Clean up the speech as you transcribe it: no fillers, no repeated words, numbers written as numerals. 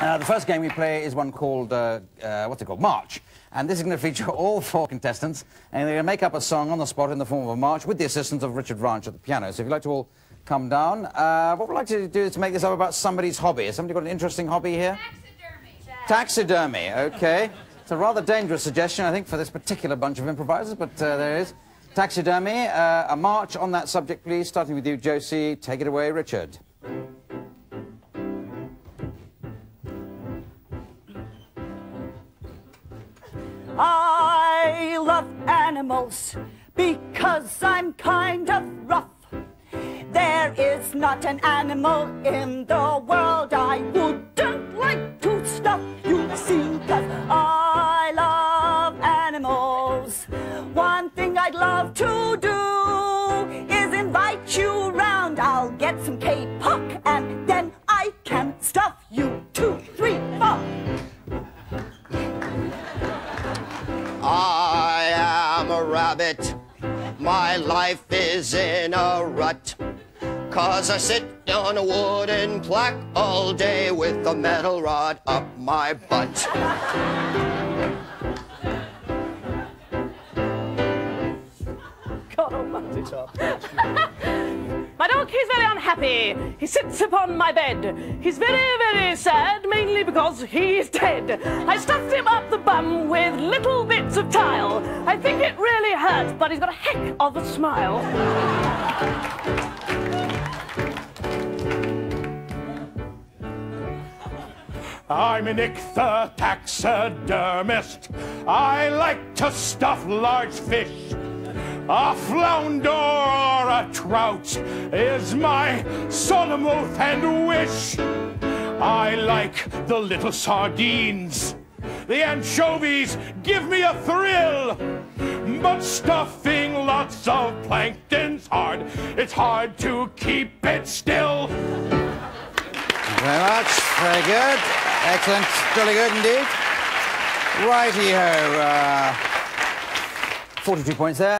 The first game we play is one called, what's it called? March. And this is going to feature all four contestants, and they're going to make up a song on the spot in the form of a march with the assistance of Richard Vranch at the piano. So if you'd like to all come down. What we'd like to do is to make this up about somebody's hobby. Has somebody got an interesting hobby here? Taxidermy. Taxidermy, okay. It's a rather dangerous suggestion, I think, for this particular bunch of improvisers, but there it is. Taxidermy, a march on that subject, please. Starting with you, Josie. Take it away, Richard. I love animals because I'm kind of rough. There is not an animal in the world I wouldn't like to stuff. You see, because I love animals. One thing I'd love to do is invite you round. I'll get some K-pop and then I can stuff you 2, 3, 4. I am a rabbit. My life is in a rut, 'cause I sit on a wooden plaque all day with a metal rod up my butt. God almighty, top. My dog, he's very unhappy. He sits upon my bed. He's very, very sad, mainly because he's dead. I stuffed him up the bum with little bits of tile. I think it really hurts, but he's got a heck of a smile. I'm an ichthytaxidermist. I like to stuff large fish. A flounder or a trout is my solemn oath and wish. I like the little sardines. The anchovies give me a thrill. But stuffing lots of plankton's hard. It's hard to keep it still. Thank you very much. Very good. Excellent. Really good indeed. Righty-ho. 42 points there.